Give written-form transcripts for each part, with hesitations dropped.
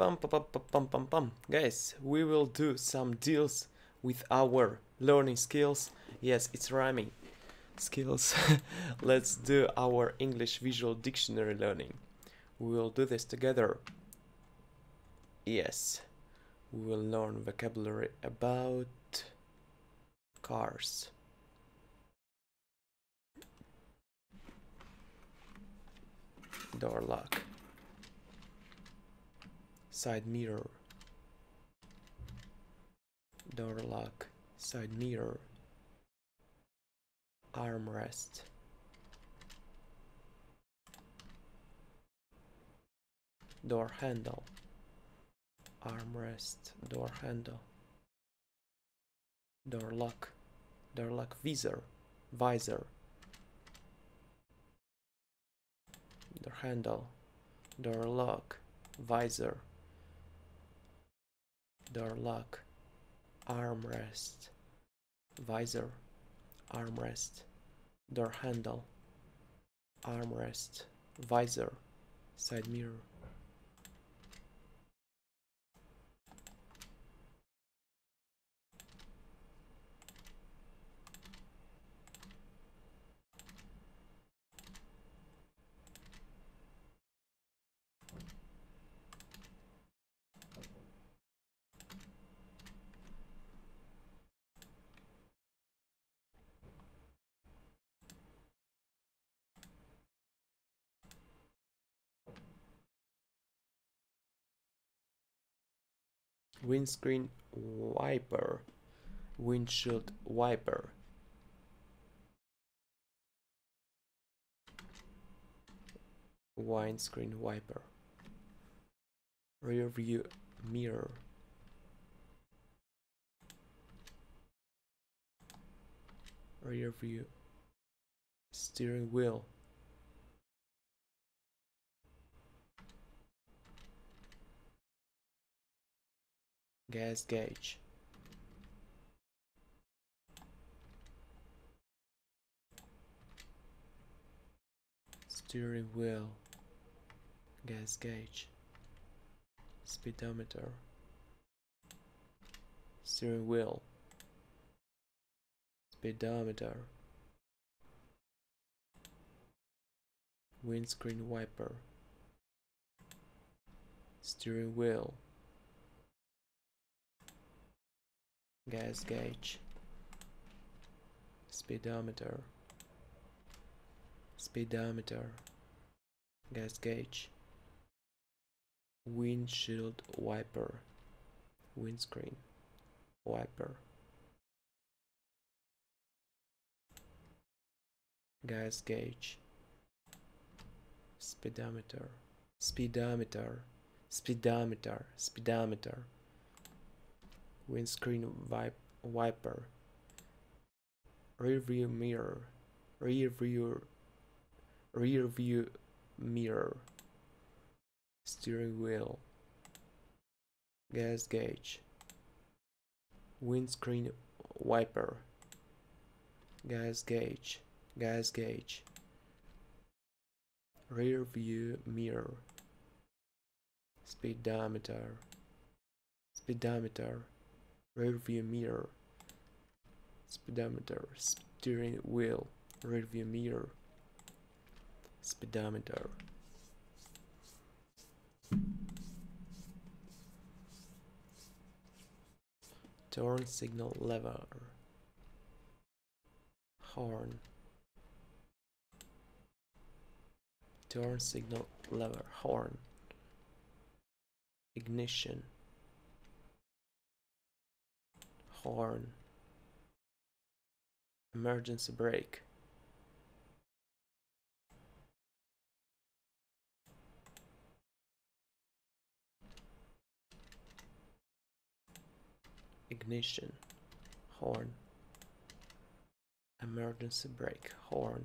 Guys, we will do some deals with our learning skills. Yes, it's rhyming skills. Let's do our English visual dictionary learning. We will do this together. Yes, we will learn vocabulary about cars. Door lock. Side mirror, door lock, side mirror, armrest, door handle, armrest, door handle, door lock visor, visor, door handle, door lock, visor, door lock, armrest, visor, armrest, door handle, armrest, visor, side mirror. Windscreen wiper, windshield wiper, windscreen wiper, rear view mirror, rear view steering wheel, gas gauge, steering wheel, gas gauge, speedometer, steering wheel, speedometer, windscreen wiper, steering wheel, gas gauge, speedometer, speedometer, gas gauge, windshield wiper, windscreen wiper, gas gauge, speedometer, speedometer, speedometer, speedometer, windscreen wiper, rear view mirror, rear view mirror, steering wheel, gas gauge, windscreen wiper, gas gauge, gas gauge, rear view mirror, speedometer, speedometer, rearview mirror, speedometer, steering wheel, rearview mirror, speedometer. Turn signal lever, horn, turn signal lever, horn, ignition, horn, emergency brake, ignition, horn, emergency brake, horn,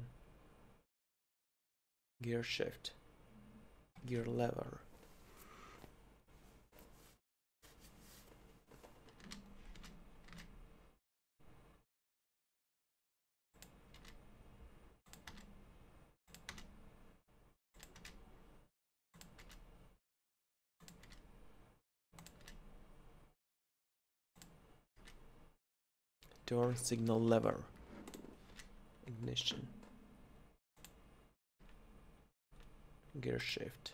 gear shift, gear lever, Turn signal lever. Ignition. Gear shift.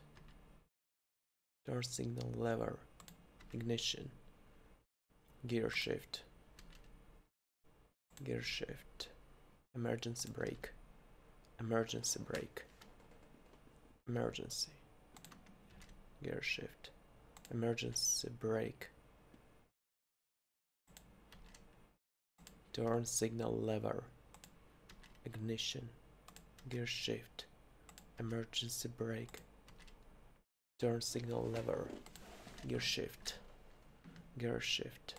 Turn signal lever. Ignition. Gear shift. Gear shift. Emergency brake. Emergency brake. Emergency. Gear shift. Emergency brake. Turn signal lever. Ignition. Gear shift. Emergency brake. Turn signal lever. Gear shift. Gear shift.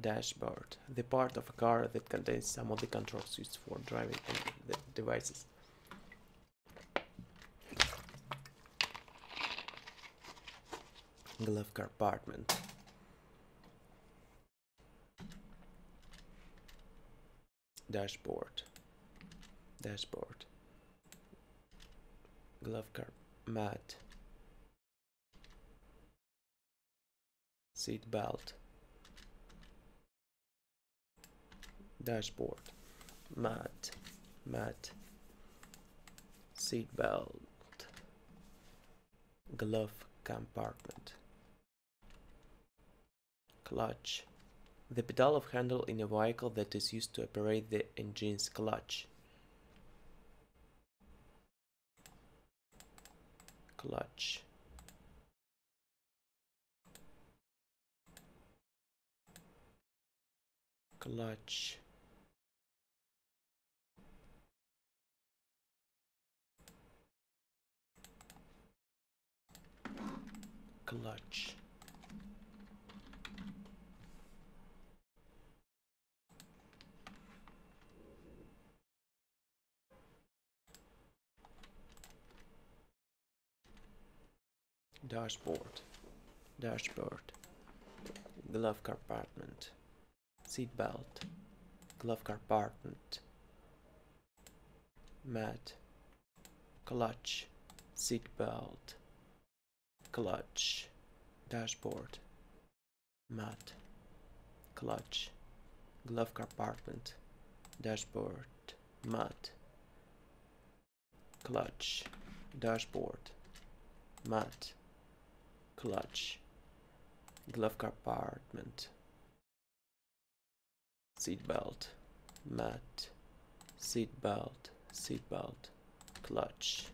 Dashboard. The part of a car that contains some of the controls used for driving and the devices. Glove compartment. Dashboard. Dashboard. Glove car mat. Seat belt. Dashboard. Mat. Mat. Seat belt. Glove compartment. Clutch. The pedal of handle in a vehicle that is used to operate the engine's clutch. Clutch. Clutch. Clutch. Dashboard. Dashboard. Glove compartment. Seat belt. Glove compartment. Mat. Clutch. Seat belt. Clutch. Dashboard. Mat. Clutch. Glove compartment. Dashboard. Mat. Clutch. Dashboard. Mat. Clutch. Glove compartment. Seat belt. Mat. Seat belt. Seat belt. Clutch.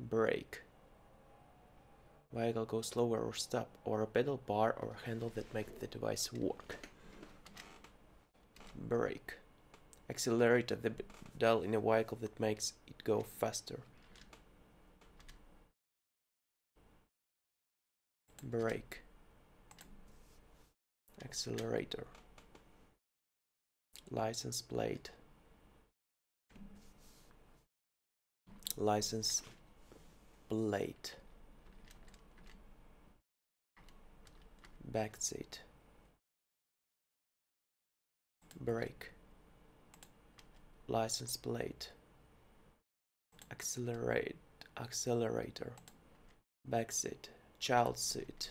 Brake. Vehicle goes slower or stop, or a pedal bar or handle that makes the device work. Brake. Accelerator, the pedal in a vehicle that makes it go faster. Brake. Accelerator. License plate. License plate. Back seat. Brake. License plate. Accelerate. Accelerator. Back seat. Child seat.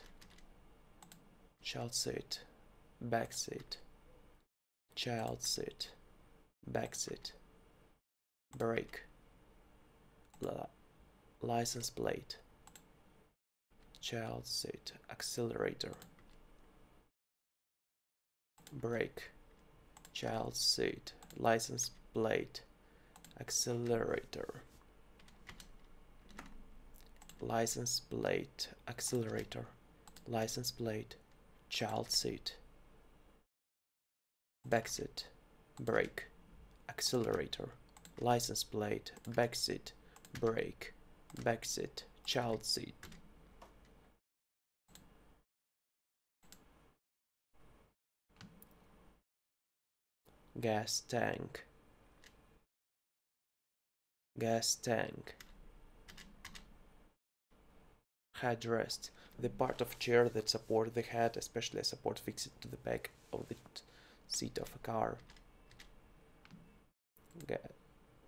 Child seat. Back seat. Child seat. Back seat. Brake. License plate. Child seat. Accelerator. Brake. Child seat. License plate. Plate. Accelerator. License plate. Accelerator. License plate. Child seat. Back seat. Brake. Accelerator. License plate. Back seat. Brake. Back seat. Child seat. Gas tank. Gas tank. Headrest. The part of chair that supports the head, especially a support fixed to the back of the seat of a car.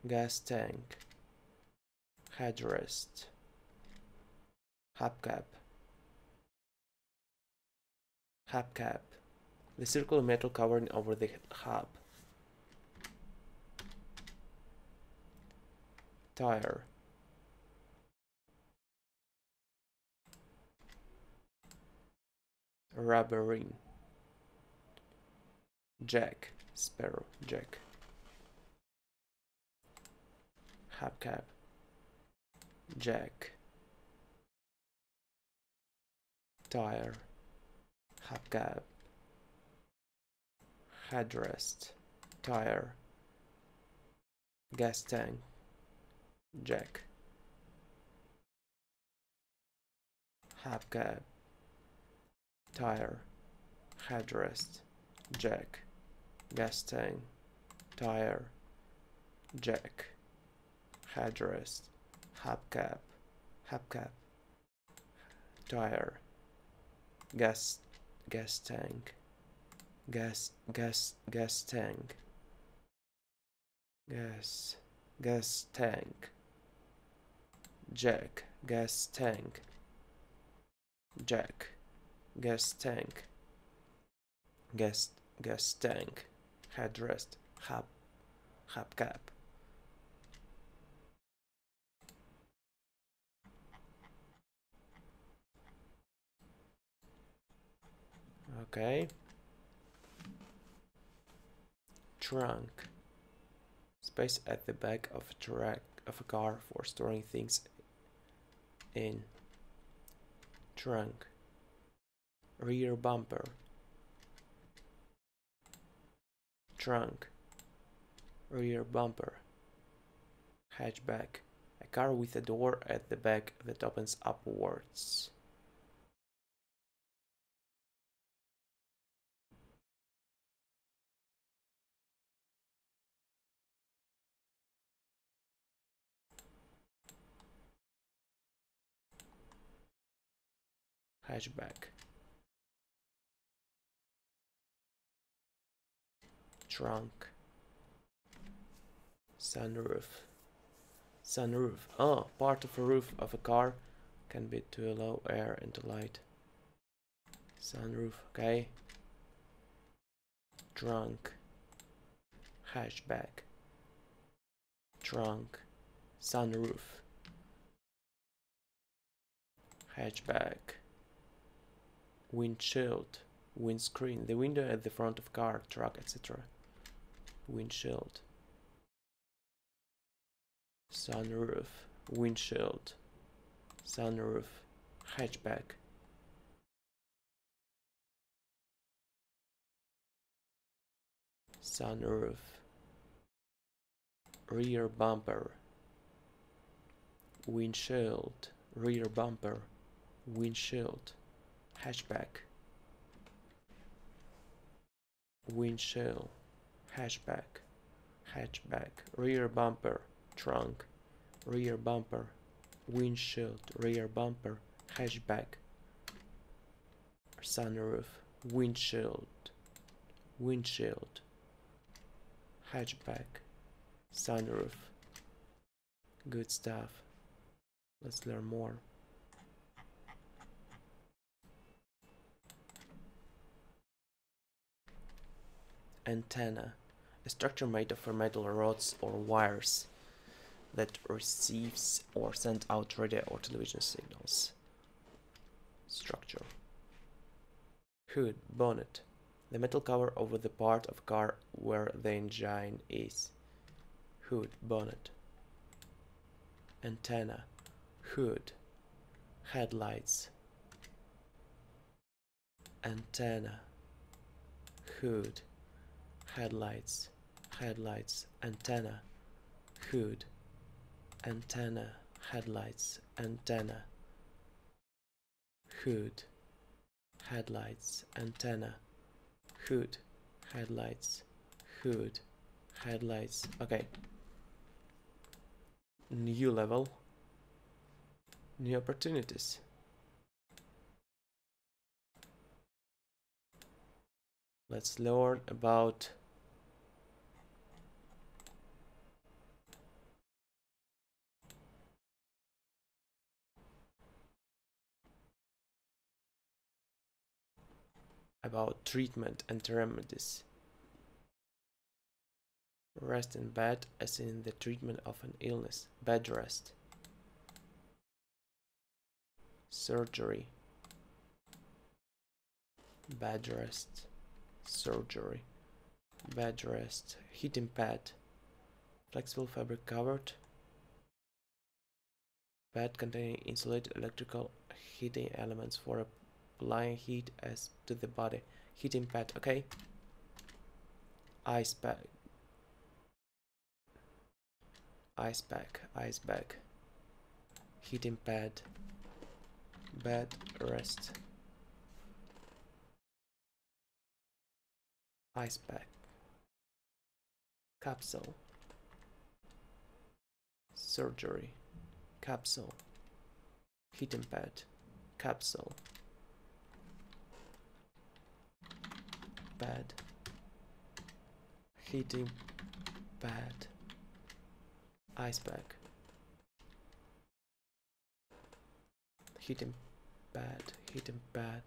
gas tank, headrest, hubcap, the circular metal covering over the hub, tire, rubber ring, jack, sparrow jack, hubcap, jack, tire, hubcap, headrest, tire, gas tank, jack, hubcap, tire, headrest, jack, gas tank, tire, jack, headrest, hubcap, tire, gas tank, jack, gas tank, jack, gas tank, headrest, hubcap. Okay. Trunk. Space at the back of a car for storing things in. Trunk. Rear bumper. Trunk. Rear bumper. Hatchback. A car with a door at the back that opens upwards. Hatchback. Trunk. Sunroof. Oh, part of a roof of a car can be to allow air into light. Sunroof, okay. Trunk. Hatchback. Trunk. Sunroof. Hatchback. Windshield, windscreen, the window at the front of car, truck, etc. Windshield, sunroof, windshield, sunroof, hatchback, sunroof, rear bumper, windshield, rear bumper, windshield, hatchback, windshield, hatchback, rear bumper, trunk, rear bumper, windshield, rear bumper, hatchback, sunroof, windshield, hatchback, sunroof. Good stuff. Let's learn more. Antenna, a structure made of metal rods or wires that receives or sends out radio or television signals. Structure. Hood, bonnet, the metal cover over the part of car where the engine is. Hood, bonnet. Antenna, hood, headlights. Antenna, hood, headlights, antenna, hood, antenna, headlights, antenna, hood, headlights, antenna, hood, headlights, hood, headlights. Okay. New level, new opportunities. Let's learn about about treatment and remedies. Rest in bed as in the treatment of an illness, bed rest. Surgery, bed rest, surgery, bed rest, heating pad, flexible fabric covered, pad containing insulated electrical heating elements for applying heat as to the body, heating pad, okay. Ice pack, ice pack, ice bag, heating pad, bed rest, ice pack, capsule, surgery, capsule, heating pad, capsule, bed, heating pad, ice pack, heating pad, heating pad,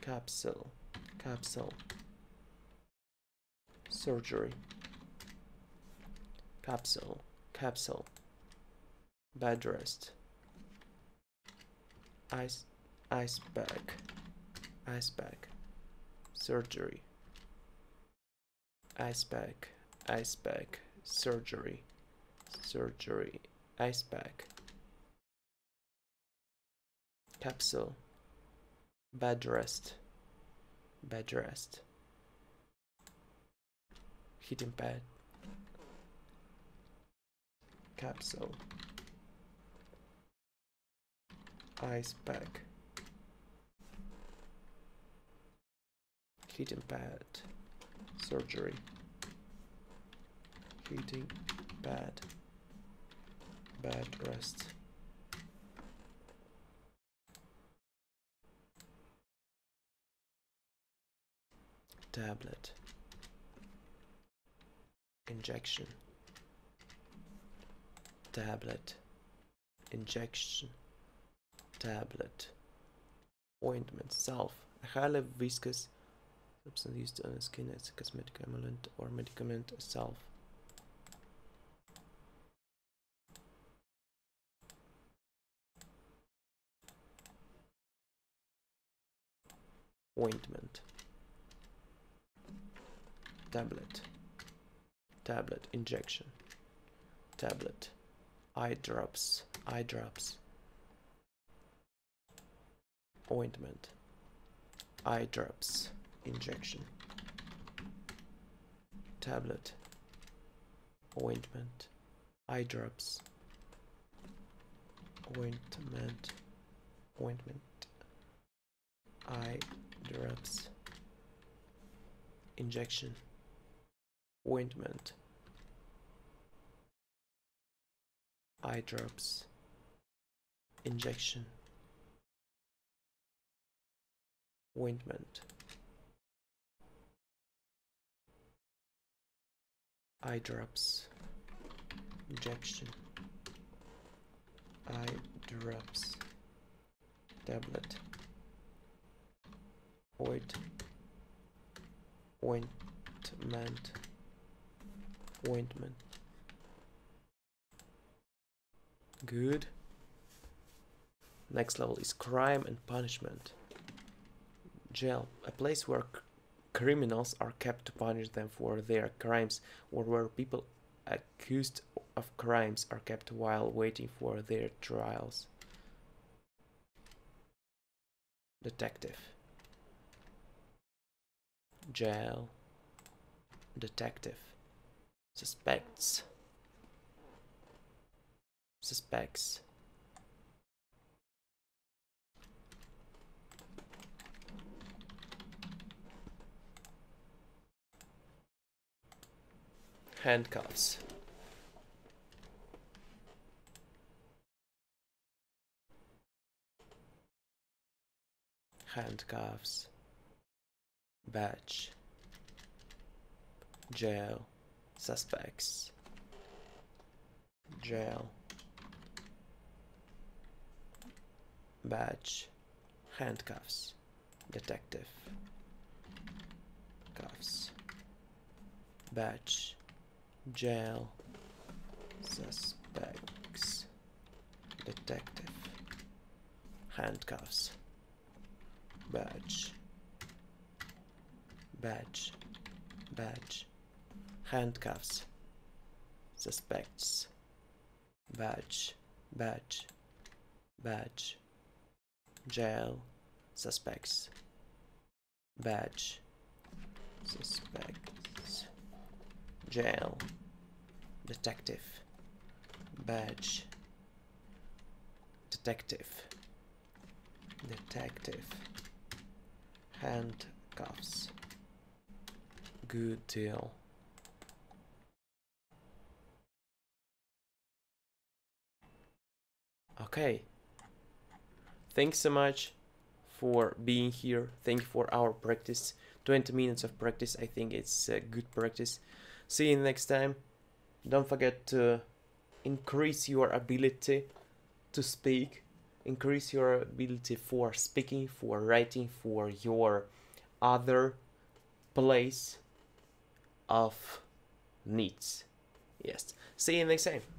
capsule, capsule, surgery, capsule, capsule, bed rest, ice bag, ice bag, surgery, ice bag, surgery, surgery, ice bag, capsule, bed rest, bed rest, heating pad, capsule, ice pack, heating pad, surgery, heating pad, bed rest, tablet, injection, tablet, injection, tablet, ointment, salve, a highly viscous substance used on the skin as a cosmetic emollient or medicament, salve, ointment, tablet, tablet, injection, tablet, eye drops, eye drops, ointment, eye drops, injection, tablet, ointment, eye drops, ointment, ointment, eye drops, injection, ointment, eye drops, injection, ointment, eye drops, injection, eye drops, tablet, ointment, ointment. Good. Next level is crime and punishment. Jail, a place where criminals are kept to punish them for their crimes, or where people accused of crimes are kept while waiting for their trials. Detective, jail, detective, suspects, suspects, handcuffs, handcuffs, badge, jail, suspects, jail, Badge, handcuffs, detective, cuffs, badge, jail, suspects, detective, handcuffs, badge, badge, badge, handcuffs, suspects, badge, badge, badge, jail, suspects, badge, suspects, jail, detective, badge, detective, detective, handcuffs, good deal. Okay, thanks so much for being here. Thank you for our practice. 20 minutes of practice, I think it's a good practice. See you next time. Don't forget to increase your ability to speak, increase your ability for speaking, for writing, for your other place of needs. Yes, see you next time.